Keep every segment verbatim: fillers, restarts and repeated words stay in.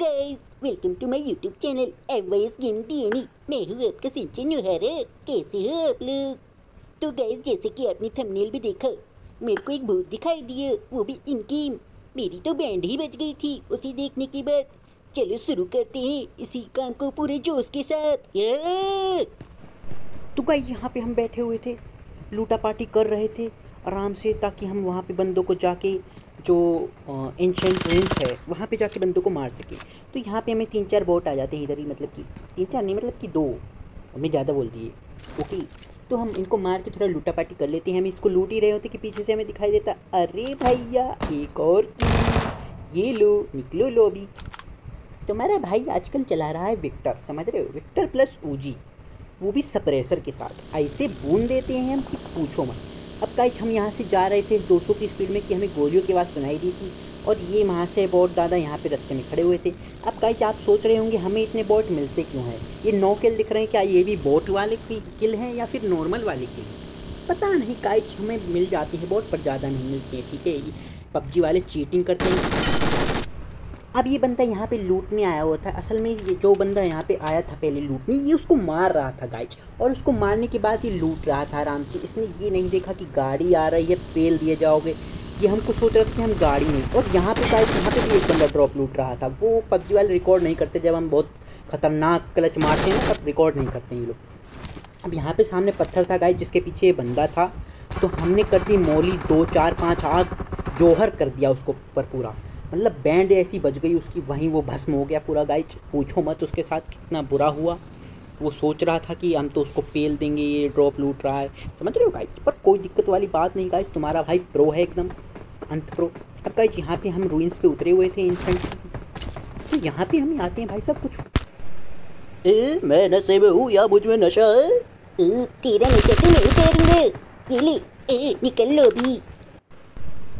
Guys welcome to my YouTube channel MYS game DNA. मैं हूँ आपका सिंचन नोहारा। कैसे हो आप लोग? तो गाइस जैसे कि आपने थंबनेल भी देखा, मेरे को एक भूत दिखाई दिया, वो भी इन गेम। मेरी तो बैंड ही बच गई थी उसे देखने के बाद। चलो शुरू करते हैं इसी काम को पूरे जोश के साथ। तो गाइस यहाँ पे हम बैठे हुए थे, लूटा पार्टी कर रहे थे आराम से, ताकि हम वहाँ पे बंदों को जाके जो एंशेंट रेंज है वहाँ पे जाके बंदों को मार सके। तो यहाँ पे हमें तीन चार बोट आ जाते हैं इधर ही, मतलब कि तीन चार नहीं, मतलब कि दो, हमें ज़्यादा बोल दिए। ओके तो हम इनको मार के थोड़ा लूटा पाटी कर लेते हैं। हम इसको लूट ही रहे होते कि पीछे से हमें दिखाई देता, अरे भैया एक और, ये लो निकलो लो, अभी तुम्हारा भाई आजकल चला रहा है विक्टर, समझ रहे हो, विक्टर प्लस ओजी, वो भी सप्रेसर के साथ। ऐसे बून देते हैं हम कि पूछो मत। अब गाइस हम यहाँ से जा रहे थे दो सौ की स्पीड में कि हमें गोलियों की आवाज़ सुनाई दी थी, और ये वहाँ से बॉट दादा यहाँ पे रास्ते में खड़े हुए थे। अब गाइस आप सोच रहे होंगे हमें इतने बॉट मिलते क्यों हैं, ये नौ किल दिख रहे हैं, क्या ये भी बॉट वाले किल हैं या फिर नॉर्मल वाले किल? पता नहीं गाइस, हमें मिल जाते हैं बॉट पर ज़्यादा नहीं मिलते हैं, ठीक है। पबजी वाले चीटिंग करते हैं। अब ये बंदा यहाँ पर लूटने आया हुआ था, असल में ये जो बंदा यहाँ पर आया था पहले लूटने, ये उसको मार रहा था गाइस, और उसको मारने के बाद ये लूट रहा था आराम से। इसने ये नहीं देखा कि गाड़ी आ रही है, पेल दिए जाओगे, ये हमको सोच रहे थे कि हम गाड़ी में। और यहाँ पे गाइस यहाँ पे भी एक बंदा ड्रॉप लूट रहा था, वो पबजी वाले रिकॉर्ड नहीं करते, जब हम बहुत खतरनाक क्लच मारते हैं तब रिकॉर्ड नहीं करते ये लोग। अब यहाँ पे सामने पत्थर था गाइस जिसके पीछे ये बंदा था, तो हमने कर दी मोली, दो चार पाँच आग जोहर कर दिया उसको ऊपर पूरा, मतलब बैंड ऐसी बज गई उसकी, वहीं वो भस्म हो गया पूरा गाइस। पूछो मत उसके साथ कितना बुरा हुआ, वो सोच रहा था कि हम तो उसको पेल देंगे, ये ड्रॉप लूट रहा है, समझ रहे हो गाइस। पर कोई दिक्कत वाली बात नहीं गाइस, तुम्हारा भाई प्रो है एकदम अंत प्रो। अब गाइस यहाँ पे हम रूइंस पे उतरे हुए थे इंस्टेंट, तो यहाँ पे हम आते हैं भाई सब कुछ। ए मैं नशे में हूँ या मुझ में नशा है? ए, तेरा नशा तो मेरे पैर में, ये ले, ए निकल लो भी।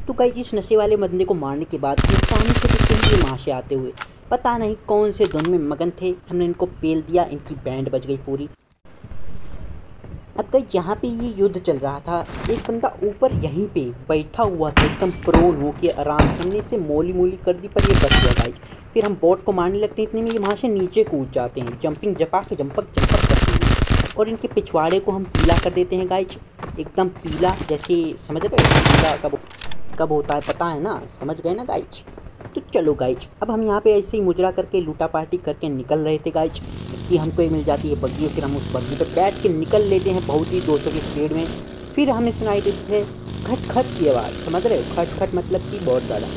तो गाइस इस नशे वाले बंदे को मारने के बाद सामने से कितने माशे आते हुए, पता नहीं कौन से धुन में मगन थे, हमने इनको पेल दिया, इनकी बैंड बज गई पूरी। अब गाइस यहाँ पे ये युद्ध चल रहा था, एक बंदा ऊपर यहीं पे बैठा हुआ था एकदम प्रोन होके आराम से, हमने इसे मोली मोली कर दी पर ये बच गया गाइस। फिर हम बॉट को मारने लगते हैं, इतने में ये वहाँ से नीचे कूद जाते हैं, जंपिंग जपा के जंपक जंपक करते हैं, और इनके पिछवाड़े को हम पीला कर देते हैं गाइस, एकदम पीला, जैसे समझ रहे हो पीला कब कब होता है पता है ना, समझ गए ना गाइस। तो चलो गाइस अब हम यहाँ पे ऐसे ही मुजरा करके लूटा पार्टी करके निकल रहे थे गाइस कि हमको एक मिल जाती है बग्गी, फिर हम उस बग्गी पर बैठ के निकल लेते हैं बहुत ही दो सौ की स्पीड में। फिर हमें सुनाई देती है खट खट की आवाज़, समझ रहे हो, खट खट मतलब कि बॉट दादा।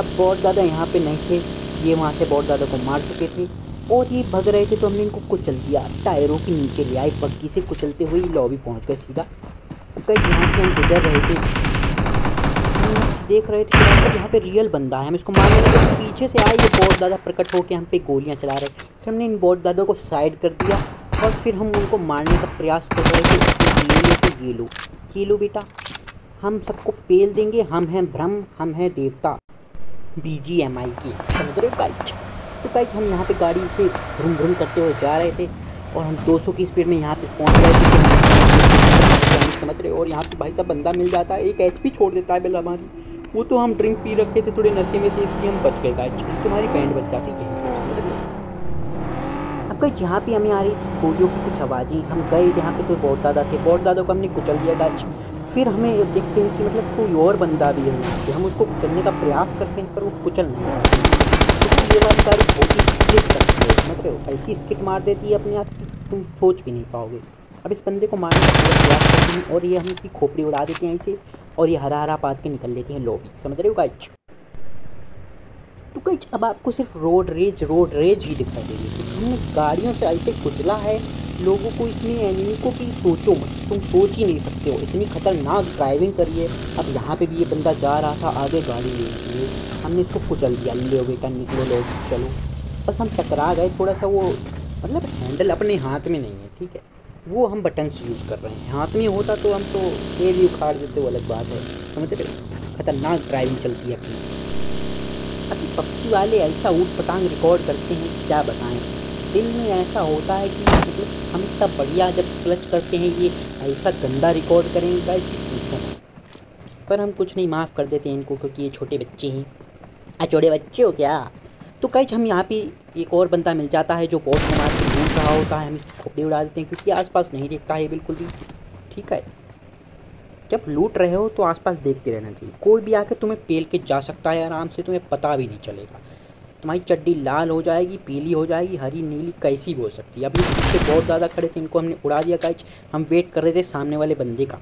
अब बॉट दादा यहाँ पे नहीं थे, ये वहाँ से बॉट दादा को मार चुके थे, और ये भग रहे थे, तो हमने इनको कुचल दिया, टायरों के नीचे ले आए बग्गी से, कुचलते हुए लॉबी पहुँच गए सीधा। कई यहाँ से हम गुजर रहे थे, देख रहे थे यहाँ पे रियल बंदा है, हम इसको मारने लगे, पीछे से आए ये बॉट दादा प्रकट होकर हम पे गोलियां चला रहे। फिर हमने इन बॉट दादा को साइड कर दिया, और फिर हम उनको मारने का प्रयास कर रहे थे, ये लो तो ये लो ये लो बेटा, हम सबको पेल देंगे, हम हैं ब्रह्म, हम हैं देवता बीजीएमआई के, समझ रहे हो गाइस। तो गाइस हम यहाँ पर गाड़ी से घूम घूम करते हुए जा रहे थे, और हम दो सौ की स्पीड में यहाँ पर पहुँच रहे थे, समझ रहे। और यहाँ पर भाई साहब बंदा मिल जाता है, एक एच पी छोड़ देता है बिल हमारी, वो तो हम ड्रिंक पी रखे थे, थोड़े नशे में थे, इसलिए हम बच गए गाइस, तुम्हारी बैंड बच जाती है। अब गाइस यहाँ पे हमें आ रही थी गोलियों की कुछ आवाज़ें, हम गए यहाँ पे तो बॉट दादा थे, बॉट दादा को हमने कुचल दिया गाइस। फिर हमें देखते हैं कि मतलब कोई और बंदा भी है यहाँ पे, हम उसको कुचलने का प्रयास करते हैं पर वो कुचल नहीं है, ये वाली गाड़ी बहुत ही स्किट करती है, मतलब ऐसी स्किट मार देती है अपने आप की तुम सोच भी नहीं पाओगे। अब इस बंदे को मारने का प्रयास करते हैं, और ये हम इसकी खोपड़ी उड़ा देते हैं ऐसे, और ये हरा हरा पात के निकल लेते हैं लॉबी, समझ रहे हो गाइस। तो गाइस अब आपको सिर्फ रोड रेज रोड रेज ही दिखाई देगी, क्योंकि हमने गाड़ियों से ऐसे कुचला है लोगों को, इसमें एनिमी को कि सोचो मत, तुम सोच ही नहीं सकते हो, इतनी खतरनाक ड्राइविंग करिए। अब यहाँ पे भी ये बंदा जा रहा था आगे गाड़ी लेने के लिए, हमने इसको कुचल दिया, ले बेटा निकलो लो चलो, बस हम टकरा गए थोड़ा सा, वो मतलब हैंडल अपने हाथ में नहीं है, ठीक है, वो हम बटन्स यूज़ कर रहे हैं, हाथ में होता तो हम तो ये भी उखाड़ देते, वो अलग बात है, समझ रहे हो, खतरनाक ड्राइविंग चलती है अपनी। अभी पक्षी वाले ऐसा ऊट पटांग रिकॉर्ड करते हैं कि क्या बताएं, दिल में ऐसा होता है कि मतलब हम इतना बढ़िया जब क्लच करते हैं, ये ऐसा गंदा रिकॉर्ड करेंगे गाइस कि पूछो मत, पर हम कुछ नहीं, माफ़ कर देते हैं इनको, क्योंकि ये छोटे बच्चे हैं, अचोड़े बच्चे हो क्या। तो गाइस हम यहाँ पे एक और बंदा मिल जाता है जो बहुत हमारे से दूर रहा होता है, हम इसकी खोपड़ी उड़ा देते हैं क्योंकि आसपास नहीं देखता है बिल्कुल भी। ठीक है, जब लूट रहे हो तो आसपास देखते रहना चाहिए, कोई भी आके तुम्हें पेल के जा सकता है आराम से, तुम्हें पता भी नहीं चलेगा। तुम्हारी चड्डी लाल हो जाएगी, पीली हो जाएगी, हरी नीली कैसी भी हो सकती है। अभी पीछे बहुत ज़्यादा खड़े थे, इनको हमने उड़ा दिया गाइस। हम वेट कर रहे थे सामने वाले बंदे का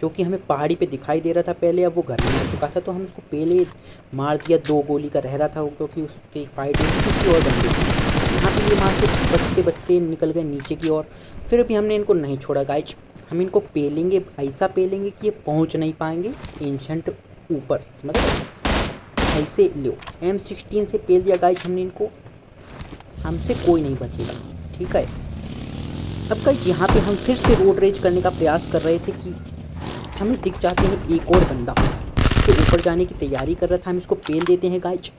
जो कि हमें पहाड़ी पे दिखाई दे रहा था पहले, अब वो घर में आ चुका था तो हम उसको पहले मार दिया। दो गोली का रह रहा था क्योंकि उसकी फाइट हुई किसी और बंदे की। यहाँ पर ये वहाँ से बचते बचते निकल गए नीचे की ओर, फिर भी हमने इनको नहीं छोड़ा गाइज। हम इनको पेलेंगे, ऐसा पेलेंगे कि ये पहुँच नहीं पाएंगे एंशंट ऊपर, मतलब ऐसे लो एम सिक्सटीन से पेल दिया गाइज हमने इनको, हमसे कोई नहीं बचेगा। ठीक है, अब गाइज यहाँ पर हम फिर से रोड रेज करने का प्रयास कर रहे थे कि हमें दिख जाते हैं एक और बंदा तो ऊपर जाने की तैयारी कर रहा था, हम इसको पेल देते हैं गाइज।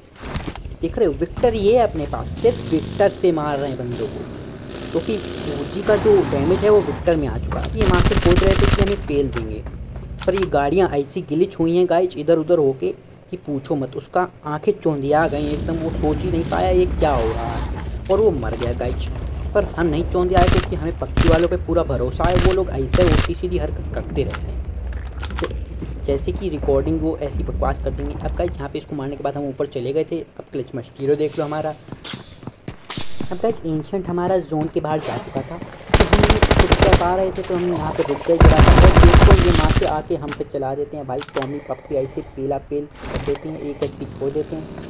देख रहे हो विक्टर ये है अपने पास, सिर्फ विक्टर से मार रहे हैं बंदों को क्योंकि पीजी का जो डैमेज है वो विक्टर में आ चुका है। ये वहाँ से सोच रहे थे कि हमें पेल देंगे, पर ये गाड़ियाँ ऐसी गिलिच हुई हैं गाइज इधर उधर होके कि पूछो मत। उसका आँखें चौंधिया गई एकदम, वो सोच ही नहीं पाया ये क्या हो रहा है और वो मर गया गाइज। पर हम नहीं चौंधिया आए क्योंकि हमें पक्की वालों पर पूरा भरोसा है, वो लोग ऐसे उल्टी सीधी हरकत करते रहते हैं जैसे कि रिकॉर्डिंग वो ऐसी बकवास कर देंगे। अब गाइस यहाँ पे इसको मारने के बाद हम ऊपर चले गए थे। अब क्लच मस्कीरो देख लो हमारा। अब गाइस एंशंट हमारा जोन के बाहर जा चुका था तो हम कुछ कर पा रहे थे, तो हम यहाँ पे रुक गए। तो ये मार के आके हम पे चला देते हैं भाई, टॉमी पप्पी ऐसे पेला पेल कर देते हैं, एक एच पी छोड़ देते हैं,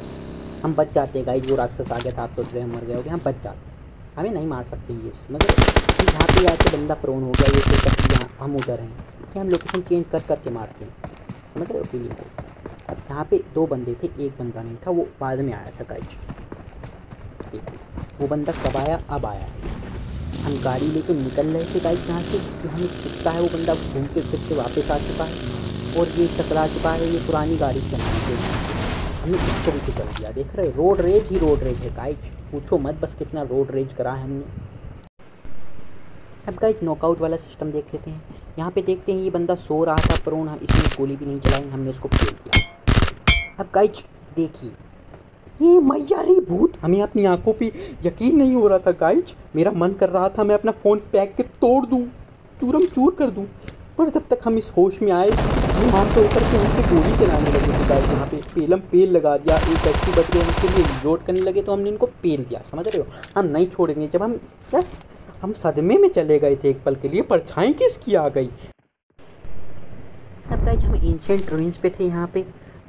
हम बच जाते हैं गाइस। जो राक्षस आ गया था आप सोच रहे मर गए हो गए, हम बच जाते हैं, हमें नहीं मार सकते ये, मतलब यहाँ पे आके बंदा प्रोन हो गया। ये सोचा यहाँ हम उधर हैं, हम लोकेशन चेंज कर करके मारते हैं, समझ रहे हो फीलिंग को। अब यहाँ पे दो बंदे थे, एक बंदा नहीं था, वो बाद में आया था गाइज। देखो वो बंदा कब आया, अब आया। हम गाड़ी लेके निकल रहे थे गाइज यहाँ से कि हमें दिखता है वो बंदा घूम के फिर से वापस आ चुका है और ये टकरा चुका है। ये पुरानी गाड़ी थी, हमने इसको भी कुचल दिया। देख रहे रोड रेज ही रोड रेज है गाइज, पूछो मत बस कितना रोड रेज करा है हमने। अब गाइज नॉकआउट वाला सिस्टम देख लेते हैं। यहाँ पे देखते हैं ये बंदा सो रहा था प्रोन, इसने गोली भी नहीं चलाई, हमने उसको फेल दिया। अब गाइज देखिए ये मैया रे भूत, हमें अपनी आंखों पे यकीन नहीं हो रहा था गाइज। मेरा मन कर रहा था मैं अपना फ़ोन पैक के तोड़ दूँ, चूरम चूर कर दूँ, पर जब तक हम इस होश में आए वहाँ से ऊपर के उनके गोली चलाने लगे थे गाइज। यहाँ पे पेलम पेल लगा दिया, एक व्यक्ति बच गए, उनके लिए रिलोड करने लगे तो हमने इनको पेल दिया। समझ रहे हो, हम नहीं छोड़ेंगे। जब हम बस हम सदमे में चले गए थे एक पल के लिए, परछाई किसकी आ गई। अब गाइज हम एंशिएंट रूइंस पे थे यहाँ पे,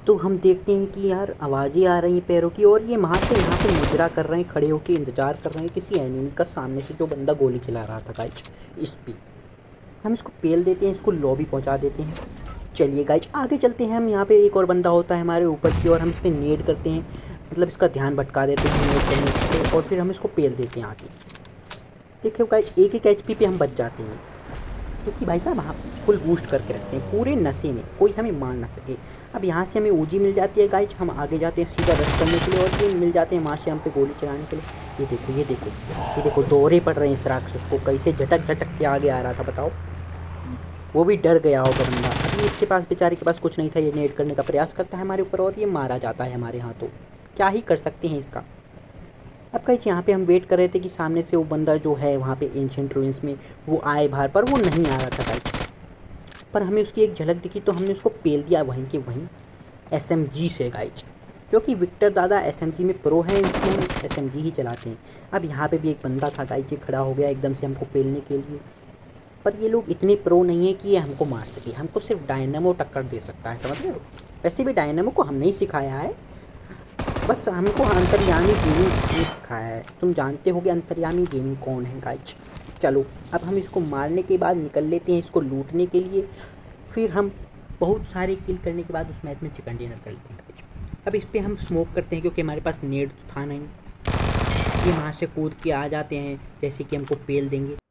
तो हम देखते हैं कि यार आवाज़ें आ रही हैं पैरों की और ये वहाँ से यहाँ पे मुजरा कर रहे हैं, खड़े होकर इंतजार कर रहे हैं किसी एनिमी का, सामने से जो बंदा गोली चला रहा था गाइज इस पर। हम इसको पेल देते हैं, इसको लॉबी पहुँचा देते हैं। चलिए गाइज आगे चलते हैं हम। यहाँ पर एक और बंदा होता है हमारे ऊपर की ओर, हम इस पर नेड करते हैं, मतलब इसका ध्यान भटका देते हैं नेड करने से, और फिर हम इसको पेल देते हैं आगे। देखिए गाइज एक एक एच पी पे हम बच जाते हैं क्योंकि भाई साहब हम फुल बूस्ट करके रखते हैं पूरे नशे में, कोई हमें मार ना सके। अब यहाँ से हमें ऊजी मिल जाती है गाइज, हम आगे जाते हैं सीधा रश करने के लिए और फिर मिल जाते हैं वहाँ से हम पे गोली चलाने के लिए। ये देखो ये देखो ये देखो दोहरे पड़ रहे हैं इस राक्षस को, कैसे झटक झटक के आगे आ रहा था बताओ। वो भी डर गया होगा बंदा, अभी इसके पास बेचारे के पास कुछ नहीं था। ये नेट करने का प्रयास करता है हमारे ऊपर और ये मारा जाता है हमारे हाथों, क्या ही कर सकते हैं इसका। अब गाइज यहाँ पे हम वेट कर रहे थे कि सामने से वो बंदा जो है वहाँ पे एंशिएंट रूइंस में वो आए बाहर, पर वो नहीं आ रहा था गाइज। पर हमें उसकी एक झलक दिखी तो हमने उसको पेल दिया वहीं के वहीं एस एम जी से गाइज, क्योंकि विक्टर दादा एस एम जी में प्रो है, इसलिए हम एस एम जी ही चलाते हैं। अब यहाँ पे भी एक बंदा था गाइज, ये खड़ा हो गया एकदम से हमको पेलने के लिए, पर ये लोग इतने प्रो नहीं है कि ये हमको मार सके, हमको सिर्फ डायनामो टक्कर दे सकता है, समझ रहे हो। वैसे भी डायनामो को हम नहीं सिखाया है, बस हमको अंतर्यामी गेमिंग सिखाया है। तुम जानते हो कि अंतर्यामी गेमिंग कौन है गाइज। चलो अब हम इसको मारने के बाद निकल लेते हैं इसको लूटने के लिए, फिर हम बहुत सारे किल करने के बाद उस मैच में चिकन डिनर कर लेते हैं गाइज। अब इस पर हम स्मोक करते हैं क्योंकि हमारे पास नेट था नहीं, ये वहाँ से कूद के आ जाते हैं जैसे कि हमको पेल देंगे।